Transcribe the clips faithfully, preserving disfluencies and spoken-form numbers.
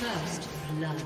First blood.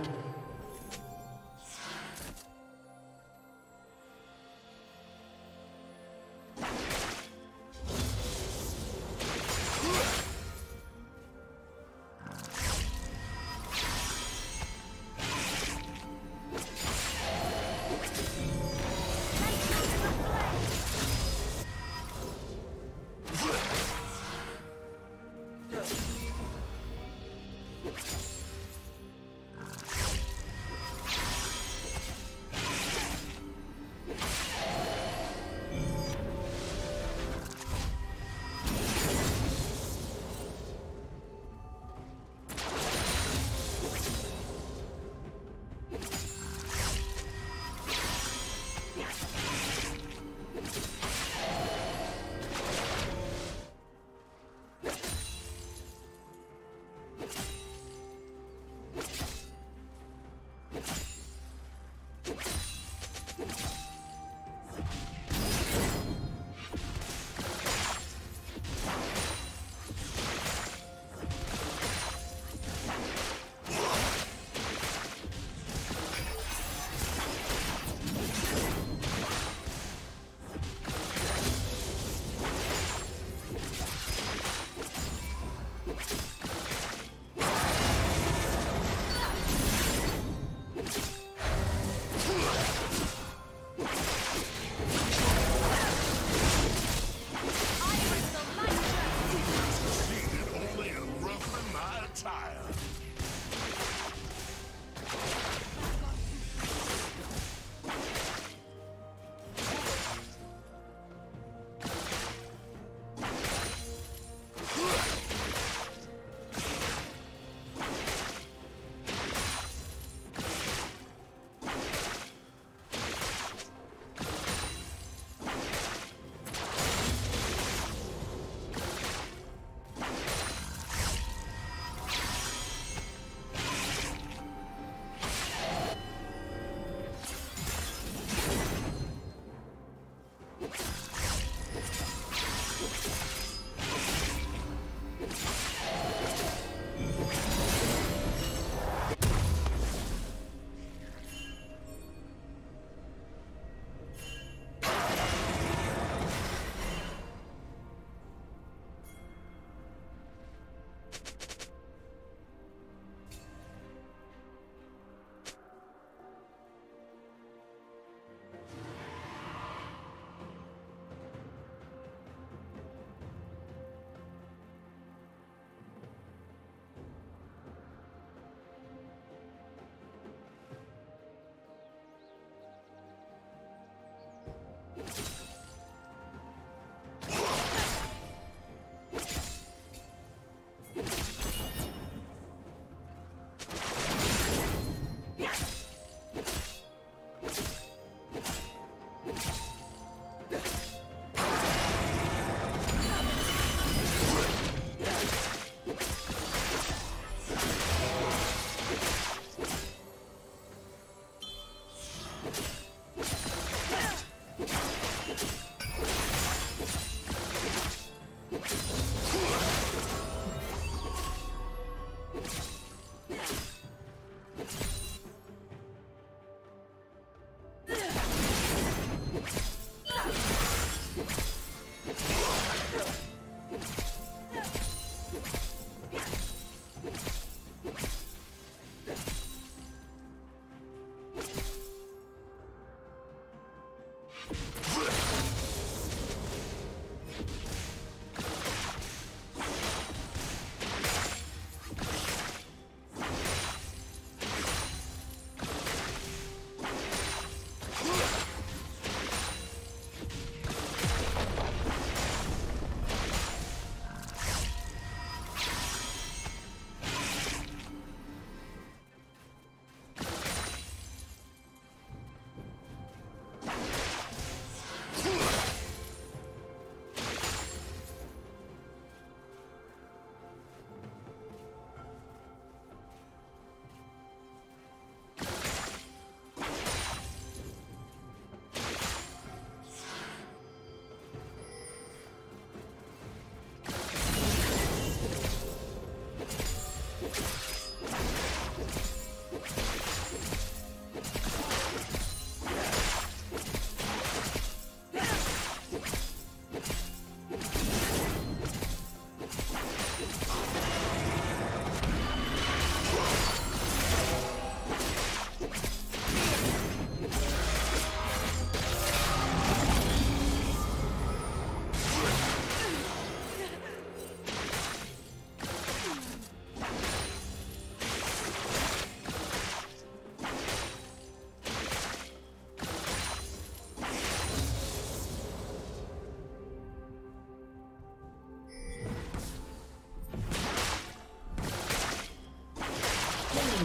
The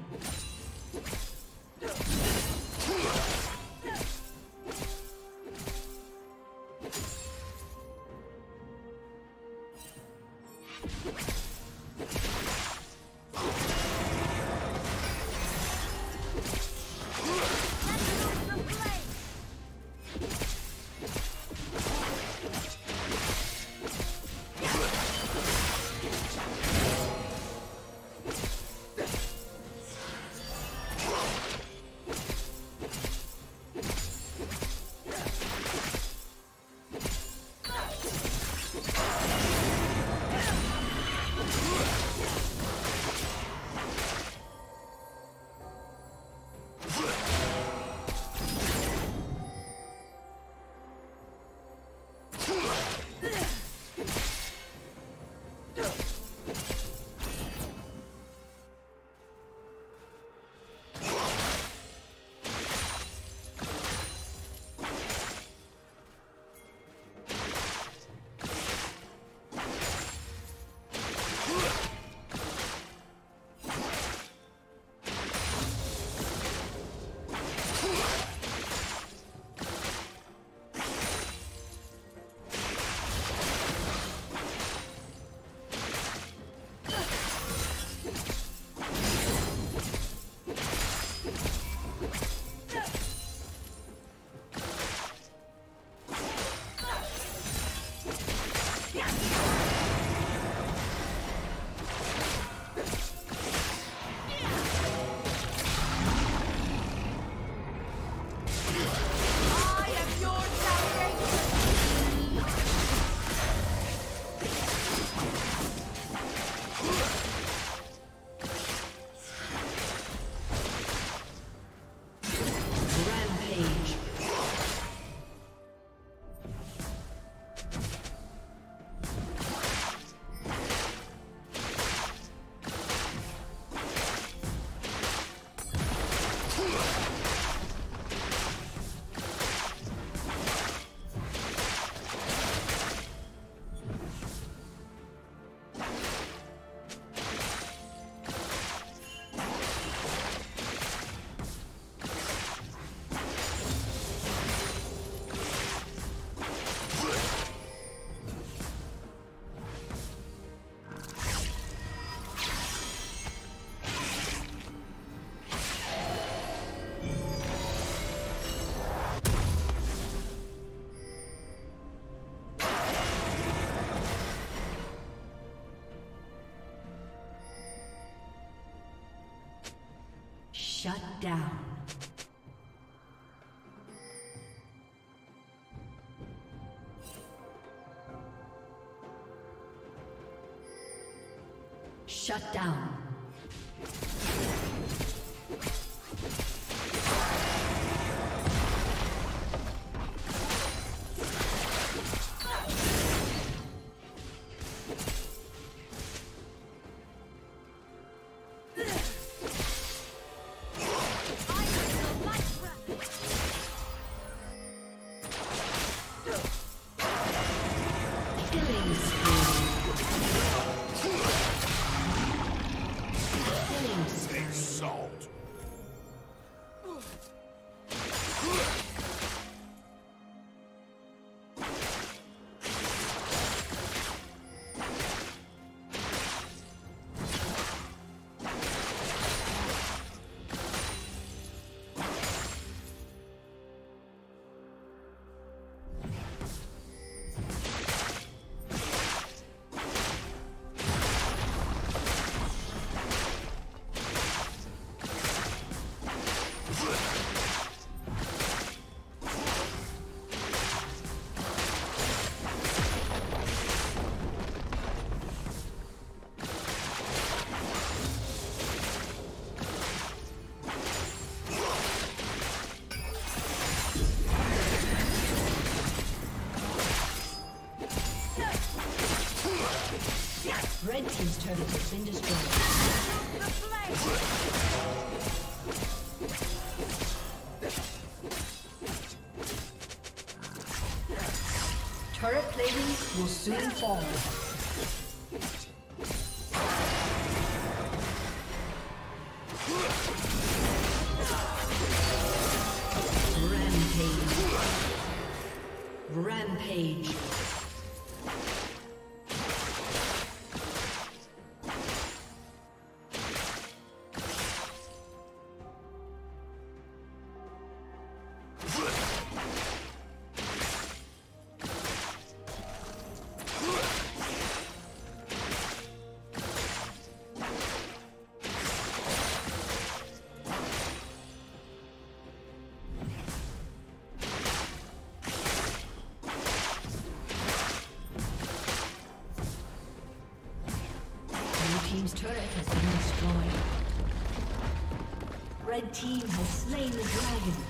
Shut down. Shut down. I turret has been destroyed. Turret plating will soon fall. Rampage. Red team has slain the dragon.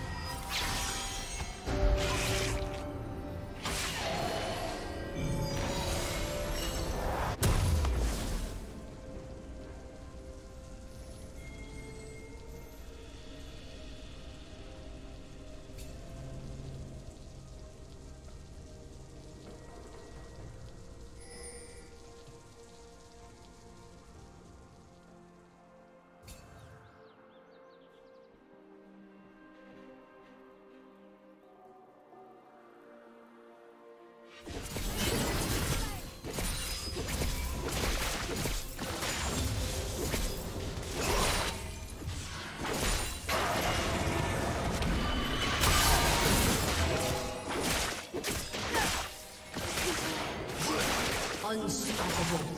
Unstoppable. Unstoppable.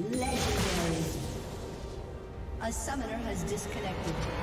Legendary. A summoner has disconnected.